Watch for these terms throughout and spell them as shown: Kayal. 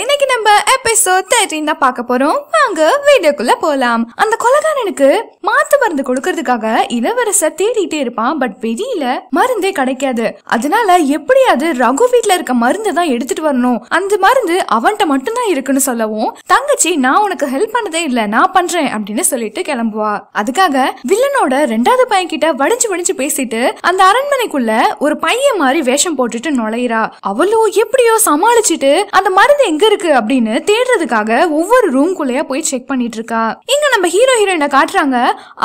இன்னைக்கு நம்ம எபிசோட் 13 தான் பார்க்க போறோம். வாங்க வீடியோக்குள்ள போலாம். அந்த கொலைகாரனுக்கு மாத்து மருந்து கொடுக்கிறதுக்காக இளவரச தேடிட்டே இருப்பான். பட் வெளியில மருந்தே கிடைக்காது. அதனால எப்படியாவது ரகு வீட்டுல இருக்க மருந்து தான் எடுத்துட்டு வரணும், அந்த மருந்து அவன்கிட்ட மட்டும்தான் இருக்குன்னு சொல்லவும் தங்கச்சி நான் உனக்கு ஹெல்ப் பண்ணதே இல்ல, நான் பண்றேன் அப்படின்னு சொல்லிட்டு கிளம்புவா. அதுக்காக வில்லனோட ரெண்டாவது பையன் கிட்ட வடிஞ்சு வடிஞ்சு பேசிட்டு அந்த அரண்மனைக்குள்ள ஒரு பையன் மாதிரி வேஷம் போட்டுட்டு நுழையிறா. அவளோ எப்படியோ சமாளிச்சுட்டு அந்த மருந்து எங்க இருக்கு அப்படின்னு தேடுறதுக்காக ஒவ்வொரு ரூம் குள்ளையா போய் செக் பண்ணிட்டு இருக்கா. இங்க நம்ம ஹீரோ ஹீரோயினை காட்டுறாங்க.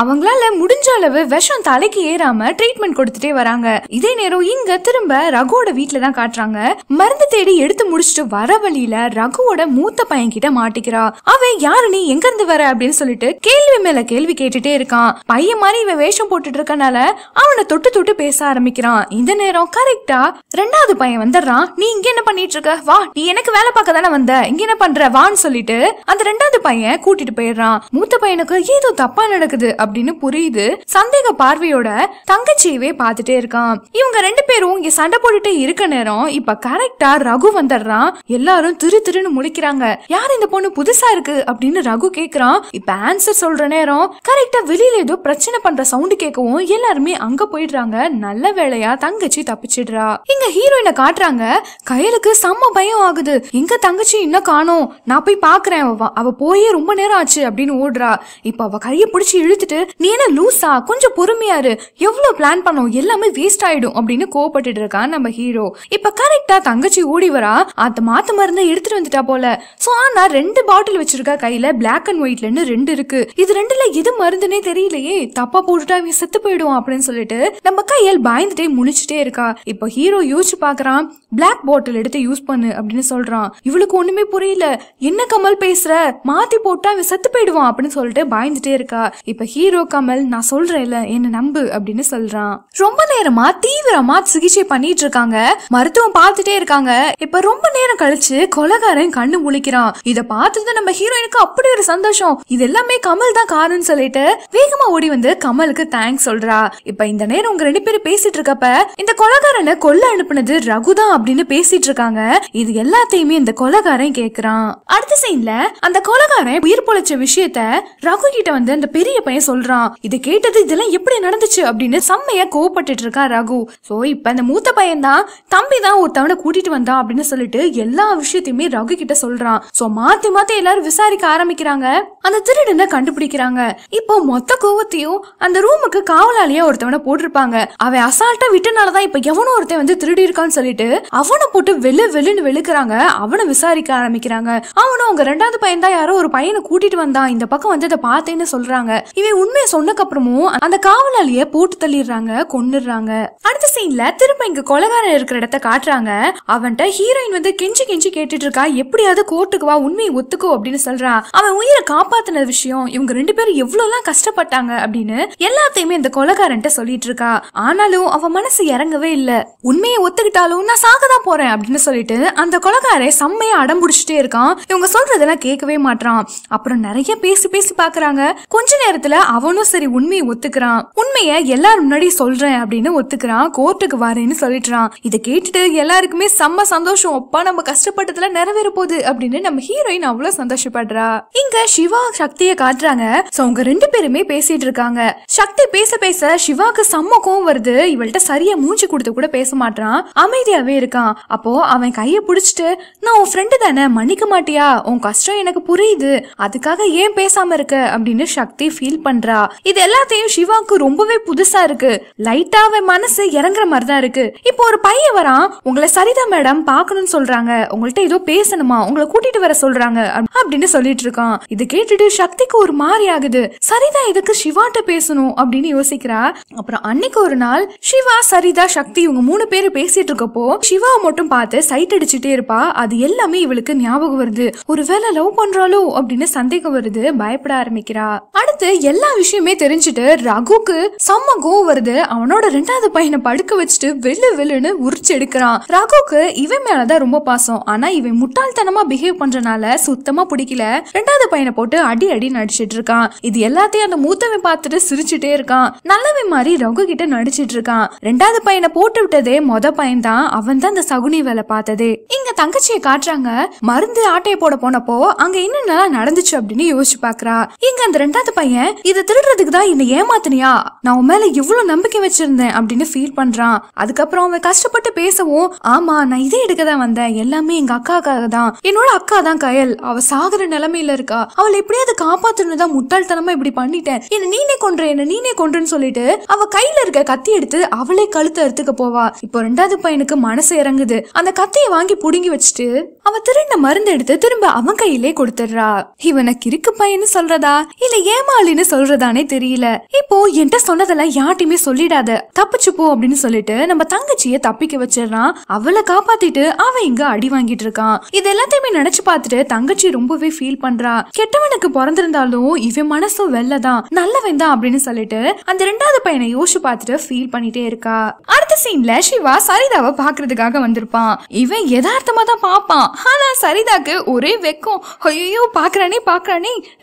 அவங்களால முடிஞ்ச அளவு விஷம் தலைக்கு ஏறாம ட்ரீட்மெண்ட் கொடுத்துட்டே வராங்க. இதே நேரம் இங்க திரும்ப ரகுவோட வீட்டுல தான் காட்டுறாங்க. மருந்து தேடி எடுத்து முடிச்சுட்டு வர வழியில ரகுவோட மூத்த பையன் கிட்ட மாட்டிக்கிறா. அவன் யாரு, நீ எங்க இருந்து வர அப்படின்னு சொல்லிட்டு கேள்வி மேல கேள்வி கேட்டுட்டே இருக்கான். பையன் மாதிரி இவன் வேஷம் போட்டுட்டு இருக்கனால அவனை தொட்டு தொட்டு பேச ஆரம்பிக்கிறான். இந்த நேரம் கரெக்டா ரெண்டாவது பையன் வந்துடுறான். நீ இங்க என்ன பண்ணிட்டு இருக்க, வா, நீ எனக்கு வேலை பார்க்க தானே வந்த, இங்க என்ன பண்ற வான்னு சொல்லிட்டு அந்த ரெண்டாவது பையன் கூட்டிட்டு போயிடுறான். மூத்த பையனுக்கு ஏதோ தப்பா நடக்குது அப்படின்னு புரியுது. சந்தேக பார்வையோட தங்கச்சியவே பாத்துட்டே இருக்கான். இவங்க ரெண்டு பேரும் இங்க சண்டை போட்டுட்டே இருக்க நேரம் இப்ப கரெக்டா ரகு வந்துடுறான். எல்லாரும் திரு திருன்னு முழிக்கிறாங்க. யார் இந்த பொண்ணு, புதுசா இருக்கு அப்படின்னு ரகு கேக்குறான். இப்ப ஆன்சர் சொல்ற நேரம் கரெக்டா வெளியில ஏதோ பிரச்சனை பண்ற சவுண்ட் கேட்கவும் எல்லாருமே அங்க போயிடுறாங்க. நல்ல வேளையா தங்கச்சி தப்பிச்சிடுறா. இங்க ஹீரோயினை காட்டுறாங்க. கயலுக்கு செம்ம பயம் ஆகுது. எங்க தங்கச்சி இன்னும் காணோம், நான் போய் பாக்குறேன், அவ போயே ரொம்ப நேரம் ஆச்சு அப்படின்னு ஓடுறா. இப்ப அவ கைய பிடிச்சி இழுத்துட்டு நீ என்ன லூசா, கொஞ்சம் பொறுமையாரு, எவ்வளவு பிளான் பண்ணோம், எல்லாமே வேஸ்ட் ஆயிடும் அப்படின்னு கோவப்பட்டு இருக்கான் நம்ம ஹீரோ. இப்ப கரெக்டா தங்கச்சி ஓடி வரா. அந்த மாத்து மருந்து எடுத்துட்டு வந்துட்டா போல. சோ ஆனா 2 பாட்டில் வச்சிருக்கா கையில, பிளாக் அண்ட் ஒயிட்லன்னு 2 இருக்கு. இது 2ல எது மருந்துன்னே தெரியலையே, தப்பா போட்டுட்டா இவன் செத்து போயிடும் அப்படின்னு சொல்லிட்டு நம்ம கையால் பயந்துட்டே முழிச்சுட்டே இருக்கா. இப்ப ஹீரோ யோசிச்சு பாக்குறான். பிளாக் பாட்டில் எடுத்து யூஸ் பண்ணு அப்படின்னு சொல்றான். இவளுக்கு ஒண்ணுமே புரியல. என்ன கமல் பேசுற, மாத்தி போட்டா அவன் செத்து போயிடுவான் அப்படின்னு சொல்லிட்டு பயந்துட்டே இருக்கா. இப்ப ஹீரோ, கமல் நான் சொல்றேன்ல, என்ன நம்பு அப்படின்னு சொல்றான். ரொம்ப நேரமா தீவிரமா சிகிச்சை பண்ணிட்டு இருக்காங்க. மருத்துவம் பார்த்துட்டே இருக்காங்க. இப்ப ரொம்ப நேரம் கழிச்சு கொலைகாரன் கண்ணு முழிக்கிறான். இத பார்த்துட்டு நம்ம ஹீரோயினுக்கு அப்படி ஒரு சந்தோஷம். இது எல்லாமே கமல் தான் காரணம்னு சொல்லிட்டு வேகமா ஓடி வந்து கமலுக்கு தேங்க்ஸ் சொல்றா. இப்ப இந்த நேரம் உங்க 2 பேரும் பேசிட்டு இருக்கப்ப இந்த கொலைகாரனை கொல்ல அனுப்புனது ரகுதான் அப்படின்னு பேசிட்டு இருக்காங்க. இது எல்லாத்தையுமே இந்த கொலைகாரன் கேக்குறான். அடுத்த சீன்ல அந்த கொலைகாரன் உயிர் பொழைச்ச விஷயத்த ரகு கிட்ட வந்து அந்த பெரிய பையன் சொல்றான். இதை கேட்டது இதெல்லாம் எப்படி நடந்துச்சு அப்படின்னு செம்மையா கோவப்பட்டு இருக்கா ரகு. சோ இப்ப அந்த மூத்த பையன் தான் தம்பி தான் ஒருத்தவனை கூட்டிட்டு வந்தான் அப்படின்னு சொல்லிட்டு எல்லா விஷயத்தையுமே ரகு கிட்ட சொல்றான். சோ மாத்தி மாத்தி எல்லாரும் விசாரிக்க ஆரம்பிக்கிறாங்க. அந்த திருடனை கண்டுபிடிக்கிறாங்க. இப்போ மொத்த கோவத்தையும் அந்த ரூமுக்கு காவலாளியா ஒருத்தவனை போட்டிருப்பாங்க. அவன் அசால்ட்டா விட்டனாலதான் இப்ப எவனோ ஒருத்தன் வந்து திருடி இருக்கான்னு சொல்லிட்டு அவனை போட்டு வெளு வெளுன்னு வெளுக்கிறாங்க. அவனை விசாரிக்க ஆரம்பிக்கிறாங்க. அவனும் அவங்க ரெண்டாவது பையன் தான் யாரோ ஒரு பையனை கூட்டிட்டு வந்தான், இந்த பக்கம் வந்து இதை பார்த்தேன்னு சொல்றாங்க. இவன் உண்மையை சொன்னதுக்கு அப்புறமும் அந்த காவலாளிய போட்டு தள்ளிடுறாங்க, கொன்னுடுறாங்க. அடுத்த சீன்ல திரும்ப இங்க கொலைகாரன் இருக்கிற இடத்த காட்டுறாங்க. அவன்கிட்ட ஹீரோயின் வந்து கெஞ்சி கெஞ்சி கேட்டுட்டு இருக்கா. எப்படியாவது கோர்ட்டுக்கு வா, உண்மையை ஒத்துக்கோ அப்படின்னு சொல்றான். அவன் உயிரை காப்பாத்தின விஷயம், இவங்க 2 பேரும் எவ்வளவு எல்லாம் கஷ்டப்பட்டாங்க அப்படின்னு எல்லாத்தையுமே இந்த கொலைகாரன்ட்ட சொல்லிட்டு இருக்கா. ஆனாலும் அவன் மனசு இறங்கவே இல்ல. உண்மையை ஒத்துக்கிட்டாலும் நான் தான் போறேன் அப்படின்னு சொல்லிட்டு அந்த கொலைகாரன் செம்மையா அடம்பிடிச்சிட்டே இருக்கான். இவங்க சொல்றதெல்லாம் கேட்கவே மாட்டான். அப்புறம் நிறைய பேசி பேசி பாக்குறாங்க. கொஞ்ச நேரத்துல அவனும் சரி உண்மையை ஒத்துக்கிறான். உண்மைய எல்லாரும் முன்னாடி சொல்றேன் அப்படின்னு ஒத்துக்கிறான். கோர்ட்டுக்கு வரேன்னு சொல்லிட்டுறான். இதை கேட்டுட்டு எல்லாருக்குமே செம்ம சந்தோஷம். அப்பா நம்ம கஷ்டப்பட்டதுல நிறைவேற போகுது அப்படின்னு நம்ம ஹீரோயின் அவ்வளவு சந்தோஷப்படுறா. இங்க சிவா சக்திய காட்டுறாங்க. சோ அவங்க 2 பேருமே பேசிட்டு இருக்காங்க. சக்தி பேச பேச சிவாக்கு செம்ம கோவம் வருது. இவள்கிட்ட சரியா மூஞ்சி கொடுத்து கூட பேச மாட்டான், அமைதியாவே இருக்கான். அப்போ அவன் கைய புடிச்சிட்டு நான் உன் ஃப்ரெண்டு தானே, மன்னிக்க மாட்டியா, உன் கஷ்டம் எனக்கு புரியுது, அதுக்காக ஏன் பேசாம இருக்க அப்படின்னு சக்தி ஃபீல் பண்றா. இது எல்லாத்தையும் சிவாக்கு ரொம்பவே புதுசா இருக்கு. லைட்டா அவன் மனசு இறங்குற மாதிரி தான் இருக்கு. இப்போ ஒரு பையன் வரான். உங்களை சரிதா மேடம் பாக்கணும்னு சொல்றாங்க, உங்கள்ட்ட ஏதோ பேசணுமா, உங்களை கூட்டிட்டு வர சொல்றாங்க அப்படின்னு சொல்லிட்டு இருக்கான். இது கேட்டுட்டு சக்திக்கு ஒரு மாதிரி ஆகுது. சரிதா எதுக்கு சிவாட்ட பேசணும் அப்படின்னு யோசிக்கிறா. அப்புறம் அன்னைக்கு ஒரு நாள் சிவா, சரிதா, சக்தி இவங்க 3 பேரும் பேசிட்டு இருக்கப்போ சிவா மட்டும் பார்த்து சைட் அடிச்சுட்டே இருப்பா. அது எல்லாமே இவளுக்கு ஞாபகம் வருது. ஒருவேளை லவ் பண்றாளோ அப்படின்னு சந்தேகம் வருது. பயப்பட ஆரம்பிக்கிறா. அடுத்து எல்லா விஷயமே தெரிஞ்சுட்டு ரகுக்கு செம்ம கோவம் வருது. அவனோட 2வது பையனை படுக்க வச்சுட்டு வெள்ளு வெள்ளுன்னு உரிச்சு எடுக்கிறான். ரகுக்கு இவன் மேலதான் ரொம்ப பாசம். ஆனா இவன் முட்டாள்தனமா பிஹேவ் பண்றனால சுத்தமா பிடிக்கல. 2வது பையனை போட்டு அடி அடி நடிச்சிட்டு இருக்கான். இது எல்லாத்தையும் அந்த மூத்தவன் பார்த்துட்டு சிரிச்சுட்டே இருக்கான். நல்லவன் மாதிரி ரகு கிட்ட நடிச்சிட்டு இருக்கான். 2வது பையனை போட்டு விட்டதே மொத பையன் தான். அவன் தான் சகுனி வேலை பார்த்ததே. இங்க தங்கச்சியை காட்டுறாங்க. காட்டுறாங்க. மருந்து ஆட்டையை போட போனப்போ அங்க இன்னும் நல்லா நடந்துச்சு அப்படின்னு யோசிச்சு பாக்குறா. இங்க அந்த ரெண்டாவது பையன் இதை திருடுறதுக்கு தான் என்ன ஏமாத்தினியா, நான் உன் மேல இவ்வளவு நம்பிக்கை வச்சிருந்தேன் அப்படின்னு ஃபீல் பண்றான். அதுக்கப்புறம் அவன் கஷ்டப்பட்டு பேசவும், ஆமா நான் இதே எடுக்கதான் வந்தேன், எல்லாமே எங்க அக்காக்காக தான், என்னோட அக்கா தான் கயல், அவ சாகுற நிலைமையில இருக்கா, அவளை எப்படியாவது காப்பாத்தணும் தான் முட்டாள்தனமா இப்படி பண்ணிட்டேன், என்ன நீனே கொன்ற, என்ன நீனே கொன்றன்னு சொல்லிட்டு அவ கையில இருக்க கத்தி எடுத்து அவளே கழுத்து அறுத்துக்க போவா. இப்போ ரெண்டாவது பையனுக்கு மனசு இறங்குது, அந்த கத்தியை வாங்கி புடுங்கி வச்சுட்டு அவ திரும்ப மருந்து எடுத்து திரும்ப அவன் கையிலே கொடுத்துடுறா. இவனை கிறுக்கு பையன்னு சொல்றதா இல்ல ஏமாளின்னு சொல்றதானே தெரியல. இப்போ என்கிட்ட சொன்னதெல்லாம் யார்ட்டையுமே சொல்லிடாத, தப்பிச்சுப்போ அப்படின்னு சொல்லிட்டு நம்ம தங்கச்சிய தப்பிக்க வச்சிடறான். அவளை காப்பாத்திட்டு அவன் இங்க அடி வாங்கிட்டு இருக்கான். இது எல்லாத்தையுமே நினைச்சு பார்த்துட்டு தங்கச்சி ரொம்பவே ஃபீல் பண்றா. கெட்டவனுக்கு பிறந்திருந்தாலும் இவன் மனசும் வெள்ளதான், நல்லவன் தான் அப்படின்னு சொல்லிட்டு அந்த ரெண்டாவது பையனை யோசிச்சு பார்த்துட்டு ஃபீல் பண்ணிட்டே இருக்கா. அடுத்த சீன்ல சிவா சரிதாவை பாக்குறதுக்காக வந்திருப்பான். இவன் யதார்த்தமா தான் பாப்பான், ஆனா சரிதாக்கு ஒரே வெக்கம், ஐயோ பாக்குறானே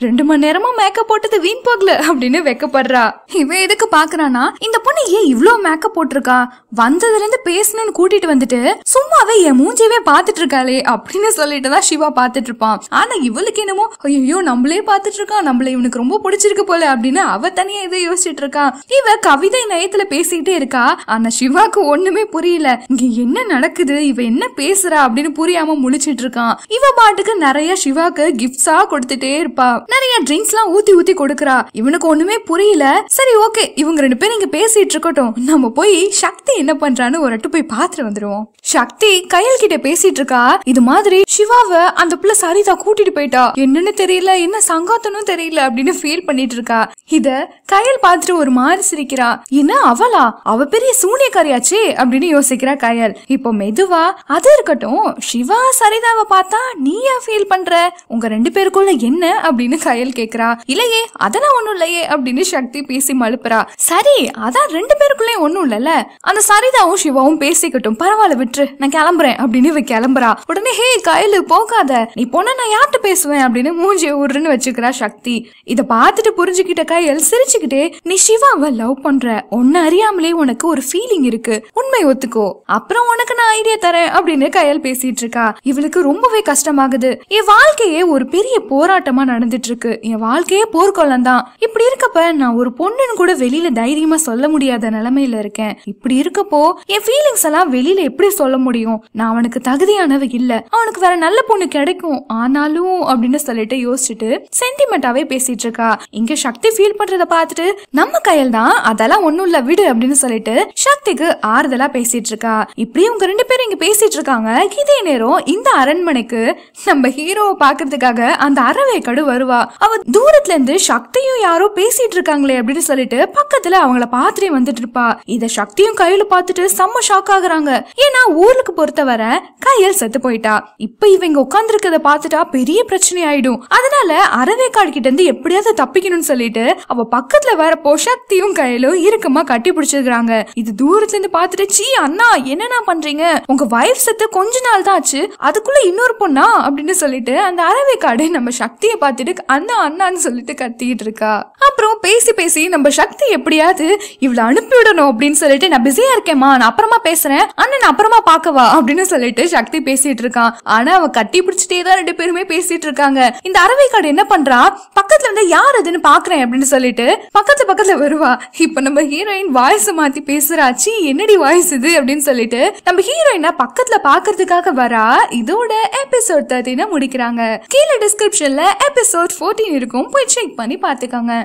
2 மணி நேரமா மேக்கப் போட்டது வீண் போகல அப்படின்னு வெக்கப்படுறா. இவன் எதுக்கு பாக்குறானா, இந்த பொண்ணு ஏன் இவ்வளவு மேக்கப் போட்டிருக்கா, வந்ததுல இருந்து பேசணும்னு கூட்டிட்டு வந்துட்டு சும்மாவே என் மூஞ்சியவே பாத்துட்டு இருக்காளே அப்படின்னு சொல்லிட்டுதான் சிவா பாத்துட்டு இருப்பான். ஆனா இவளுக்கு என்னமோ ஐயோ நம்மளே பாத்துட்டு இருக்கா, நம்மள இவனுக்கு ரொம்ப பிடிச்சிருக்கு போல அப்படின்னு அவ தனியா இதை யோசிச்சுட்டு இருக்கா. இவ கவிதை நயத்துல பேசிக்கிட்டே இருக்கா. ஆனா சிவாக்கு ஒண்ணுமே புரியல, இங்க என்ன நடக்குது, இவ என்ன பேசுறா அப்படின்னு புரியாம முழிச்சிட்டு இருக்கான். இவ பாட்டுக்கு நிறைய சிவாக்கு கிஃப்ட்ஸா கொடுத்துட்டே இருப்பா, நிறைய ட்ரிங்க்ஸ் எல்லாம் ஊத்தி ஊத்தி கொடுக்கறா. இவனுக்கு ஒண்ணுமே புரியல. சரி ஓகே இவங்க 2 பேரும் இங்க பேசிட்டு இருக்கட்டும், நம்ம போய் சக்தி என்ன பண்றான்னு ஒரு அட்டு போய் பாத்துட்டு வந்துருவோம். சக்தி கயல் கிட்ட பேசிட்டு இருக்கா. இது மாதிரி சிவாவை அந்த பிள்ளை சரிதா கூட்டிட்டு போயிட்டா, என்னன்னு தெரியல, என்ன சங்காத்தனும் தெரியல அப்படின்னு ஃபீல் பண்ணிட்டு இருக்கா. இத கயல் பாத்துட்டு ஒரு மாதிரி சிரிக்கிறா. என்ன அவளா, அவ பெரிய சூனியக்காரியாச்சே அப்படின்னு யோசிக்கிறா கயல். இப்போ மெதுவா அது இருக்கட்டும், சிவா சரிதாவை பார்த்தா நீயா ஃபீல் பண்ற, உங்க 2 பேருக்குள்ள என்ன அப்படின்னு கயல் கேக்குறா. இல்லையே அதெல்லாம் ஒண்ணும் இல்லையே அப்படின்னு சக்தி பேசி மழுப்புறா. சரி அதான் 2 பேருக்குள்ளே ஒண்ணும் இல்லல, அந்த சரிதாவும் சிவாவும் பேசிக்கட்டும், பரவாயில்ல விட்டு நான் கிளம்புறேன் அப்படின்னு இவ கிளம்புறா. உடனே ஹே கயலு போகாத, நீ போனா நான் யார்கிட்ட பேசுவேன் அப்படின்னு மூஞ்சி உருன்னு வச்சுக்கிறா சக்தி. இத பாத்துட்டு புரிஞ்சுக்கிட்ட கயல் சிரிச்சுக்கிட்டே, நீ சிவாவை லவ் பண்ற, ஒன்னு அறியாமலே உனக்கு ஒரு ஃபீலிங் இருக்கு, உண்மை ஒத்துக்கோ, அப்புறம் உனக்கு நான் ஐடியா தரேன் அப்படின்னு கயல் பேசிட்டு இருக்கா. இவளுக்கு ரொம்பவே கஷ்டமாகுது, என் வாழ்க்கையே ஒரு பெரிய போராட்டமா நடந்துட்டு இருக்கு, என் வாழ்க்கையே போர்க்கொள்ளம் தான், இப்படி இருக்கப்ப நான் ஒரு பொண்ணுன்னு கூட வெளியில தைரியமா சொல்ல முடியாத நிலைமையில இருக்கேன், இப்படி இருக்கப்போ என் ஃபீலிங்ஸ் எல்லாம் வெளியில எப்படி சொல்ல முடியும், நான் அவனுக்கு தகுதியானவ இல்ல, அவனுக்கு வேற நல்ல பொண்ணு கிடைக்கும் ஆனாலும் அப்படின்னு சொல்லிட்டு யோசிச்சுட்டு சென்டிமெண்டாவே பேசிட்டு இருக்கா. இங்க சக்தி ஃபீல் பண்றத பாத்துட்டு நம்ம கயல் தான் அதெல்லாம் ஒண்ணும் இல்ல விடு அப்படின்னு சொல்லிட்டு சக்திக்கு ஆறுதலா பேசிட்டு இருக்கா. இப்படி உங்க 2 பேரும் இங்க பேசிட்டு இருக்காங்க. இதே நேரம் இந்த அரண்மனைக்கு நம்ம ஹீரோவை பாக்குறதுக்காக அந்த அரவேக்கடு வருவா. அவ தூரத்துல இருந்து சக்தியும் யாரோ பேசிட்டு இருக்காங்களே அப்படின்னு சொல்லிட்டு பக்கத்துல அவங்கள பாத்துட்டே வந்துட்டு இருப்பா. இத சக்தியும் கயலும் பாத்துட்டு செம்ம ஷாக் ஆகுறாங்க. ஏன்னா ஊருக்கு பொறுத்தவரை கயல் செத்து போயிட்டா. இப்ப இவங்க உட்கார்ந்து இருக்கிறத பாத்துட்டா பெரிய பிரச்சனை ஆயிடும். அதனால அரவேக்காடு கிட்ட இருந்து எப்படியாவது தப்பிக்கணும்னு சொல்லிட்டு அவ பக்கத்துல வரப்போ சக்தியும் கயலும் இறுக்கமா கட்டி பிடிச்சிருக்காங்க. இது தூரத்துல இருந்து பாத்துட்டு, சீ அண்ணா என்னன்னா பண்றீங்க, உங்க வைஃப் செத்து கொஞ்ச நாள் தான் ஆச்சு, அதுக்குள்ள இன்னொரு பொண்ணா அப்படின்னு சொல்லிட்டு அந்த அரவேக்காடு நம்ம சக்தியை பாத்துட்டு அண்ணா அண்ணான்னு சொல்லிட்டு கத்திட்டு இருக்கா. அப்புறம் பேசி பேசி நம்ம சக்தி எப்படியாவது இவளை அனுப்பி விடணும் அப்படின்னு சொல்லிட்டு, நான் பிஸியா இருக்கேமா, நான் அப்புறமா பேசுறேன் அண்ணன், நான் அப்புறமா பாக்கவா அப்படின்னு சொல்லிட்டு சக்தி பேசிட்டு இருக்கான். ஆனா அவ கட்டி பிடிச்சிட்டே தான் 2 பேருமே பேசிட்டு இருக்காங்க. இந்த அரவேக்காடு என்ன பண்றா, பக்கத்துல இருந்து யார் அதுன்னு பாக்குறேன் அப்படின்னு சொல்லிட்டு பக்கத்துல வருவா. இப்ப நம்ம ஹீரோயின் வாய்ஸ் மாத்தி பேசுறாச்சு, என்னடி வாய்ஸ் இது அப்படின்னு சொல்லிட்டு நம்ம ஹீரோயினா பக்கத்துல பாக்குறதுக்காக வரா. இதோட எபிசோட் 13 முடிக்கிறாங்க. கீழே டிஸ்கிரிப்ஷன்ல எபிசோட் 14 இருக்கும், போய் செக் பண்ணி பாத்துக்காங்க.